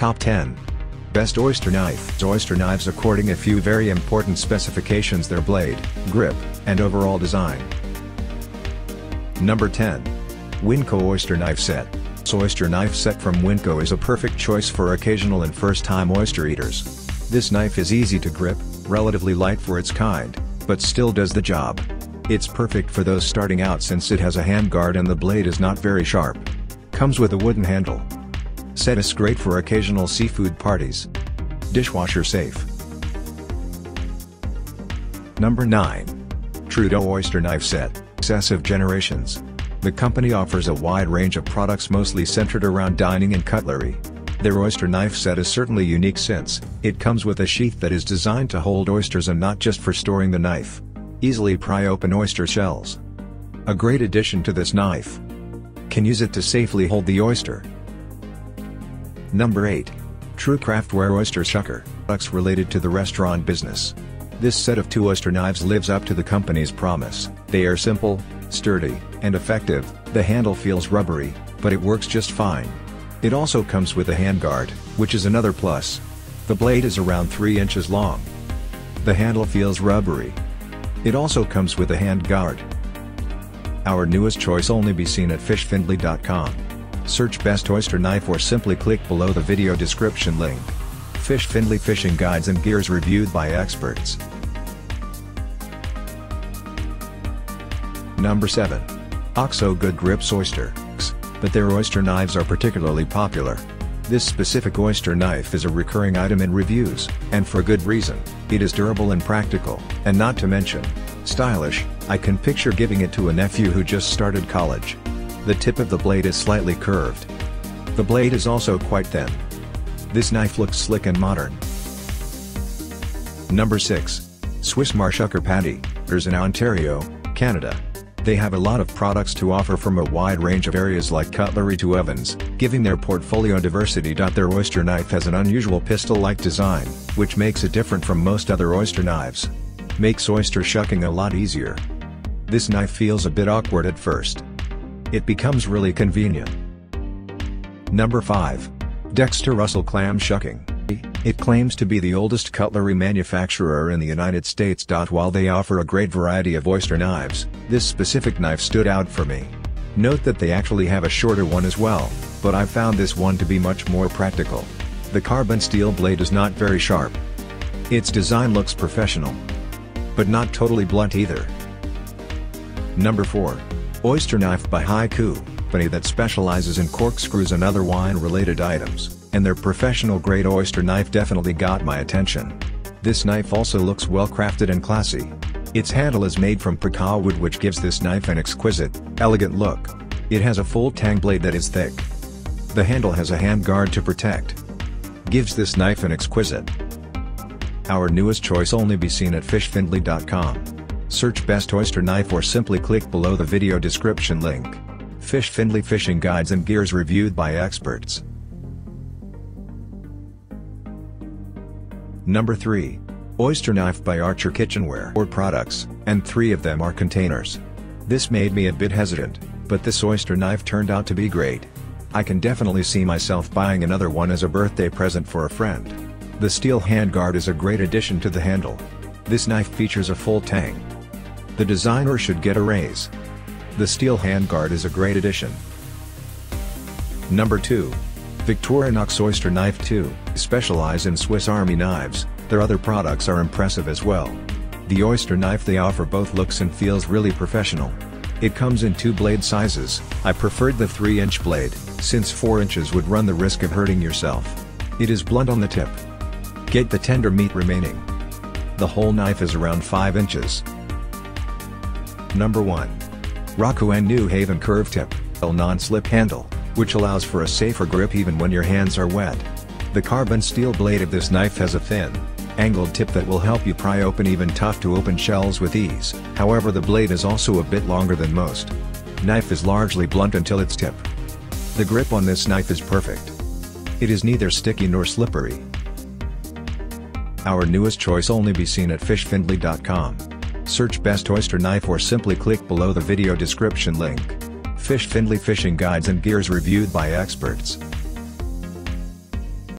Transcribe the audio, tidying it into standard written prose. Top 10 Best Oyster Knives. Oyster knives according a few very important specifications: their blade, grip, and overall design. Number 10. Winco Oyster Knife Set. Oyster knife set from Winco is a perfect choice for occasional and first-time oyster eaters. This knife is easy to grip, relatively light for its kind, but still does the job. It's perfect for those starting out since it has a handguard and the blade is not very sharp. Comes with a wooden handle. Set is great for occasional seafood parties. Dishwasher safe. Number 9. Trudeau Oyster Knife Set, Successive Generations. The company offers a wide range of products mostly centered around dining and cutlery. Their oyster knife set is certainly unique since it comes with a sheath that is designed to hold oysters and not just for storing the knife. Easily pry open oyster shells. A great addition to this knife. Can use it to safely hold the oyster. Number 8. True Craftware Oyster Shucker, products related to the restaurant business. This set of two oyster knives lives up to the company's promise. They are simple, sturdy, and effective. The handle feels rubbery, but it works just fine. It also comes with a handguard, which is another plus. The blade is around 3 inches long. The handle feels rubbery. It also comes with a handguard. Our newest choice only be seen at fishfindly.com. Search Best Oyster Knife or simply click below the video description link. FishFindly fishing guides and gears reviewed by experts. Number 7. OXO Good Grips Oyster, but their oyster knives are particularly popular. This specific oyster knife is a recurring item in reviews, and for good reason. It is durable and practical, and not to mention, stylish. I can picture giving it to a nephew who just started college. The tip of the blade is slightly curved. The blade is also quite thin. This knife looks slick and modern. Number 6. Swissmar Shucker Patty, in Ontario, Canada. They have a lot of products to offer from a wide range of areas like cutlery to ovens, giving their portfolio diversity. Their oyster knife has an unusual pistol-like design, which makes it different from most other oyster knives. Makes oyster shucking a lot easier. This knife feels a bit awkward at first. It becomes really convenient. Number 5. Dexter Russell Clam Shucking. It claims to be the oldest cutlery manufacturer in the United States. While they offer a great variety of oyster knives, this specific knife stood out for me. Note that they actually have a shorter one as well, but I found this one to be much more practical. The carbon steel blade is not very sharp. Its design looks professional, but not totally blunt either. Number 4. Oyster Knife by HiCoup, company that specializes in corkscrews and other wine-related items, and their professional-grade oyster knife definitely got my attention. This knife also looks well-crafted and classy. Its handle is made from paca wood, which gives this knife an exquisite, elegant look. It has a full tang blade that is thick. The handle has a handguard to protect. Gives this knife an exquisite. Our newest choice only be seen at fishfindly.com. Search Best Oyster Knife or simply click below the video description link. FishFindly fishing guides and gears reviewed by experts. Number 3. Oyster Knife by Archer Kitchenware. 4 products, and 3 of them are containers. This made me a bit hesitant, but this oyster knife turned out to be great. I can definitely see myself buying another one as a birthday present for a friend. The steel handguard is a great addition to the handle. This knife features a full tang. The designer should get a raise. The steel handguard is a great addition. Number 2. Victorinox Oyster Knife 2, specialize in Swiss Army knives. Their other products are impressive as well. The oyster knife they offer both looks and feels really professional. It comes in 2 blade sizes. I preferred the 3-inch blade, since 4 inches would run the risk of hurting yourself. It is blunt on the tip. Get the tender meat remaining. The whole knife is around 5 inches. Number 1. Rakuen New Haven Curve Tip, a non-slip handle, which allows for a safer grip even when your hands are wet. The carbon steel blade of this knife has a thin, angled tip that will help you pry open even tough-to-open shells with ease. However, the blade is also a bit longer than most. Knife is largely blunt until its tip. The grip on this knife is perfect. It is neither sticky nor slippery. Our newest choice only be seen at fishfindly.com. Search Best Oyster Knife or simply click below the video description link. FishFindly fishing guides and gears reviewed by experts.